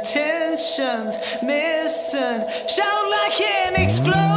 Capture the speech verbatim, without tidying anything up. attention's missing. Shout like an explosion.